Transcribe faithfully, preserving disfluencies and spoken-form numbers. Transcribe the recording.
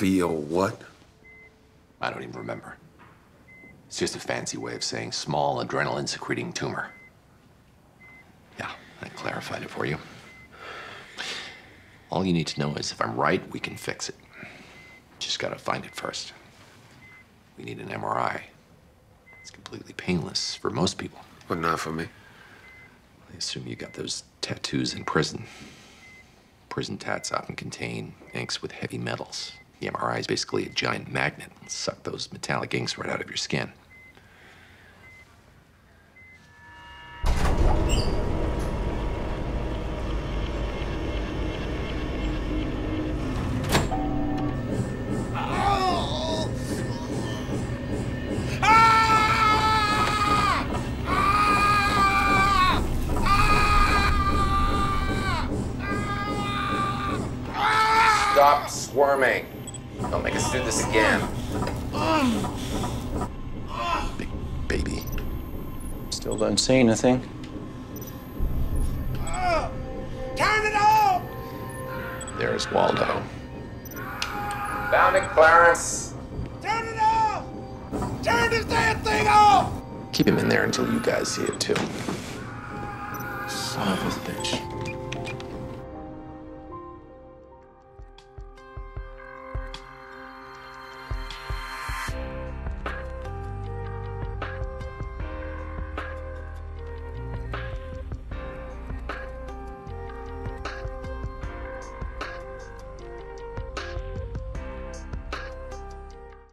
Feel what? I don't even remember. It's just a fancy way of saying small adrenaline-secreting tumor. Yeah, I clarified it for you. All you need to know is if I'm right, we can fix it. Just gotta find it first. We need an M R I. It's completely painless for most people. But not for me. I assume you got those tattoos in prison. Prison tats often contain inks with heavy metals. The M R I is basically a giant magnet. It'll suck those metallic inks right out of your skin. Stop squirming. Don't make us do this again. Big baby. Still don't see anything. Uh, turn it off! There's Waldo. Found it, Clarence. Turn it off! Turn this damn thing off! Keep him in there until you guys see it, too. Son of a bitch.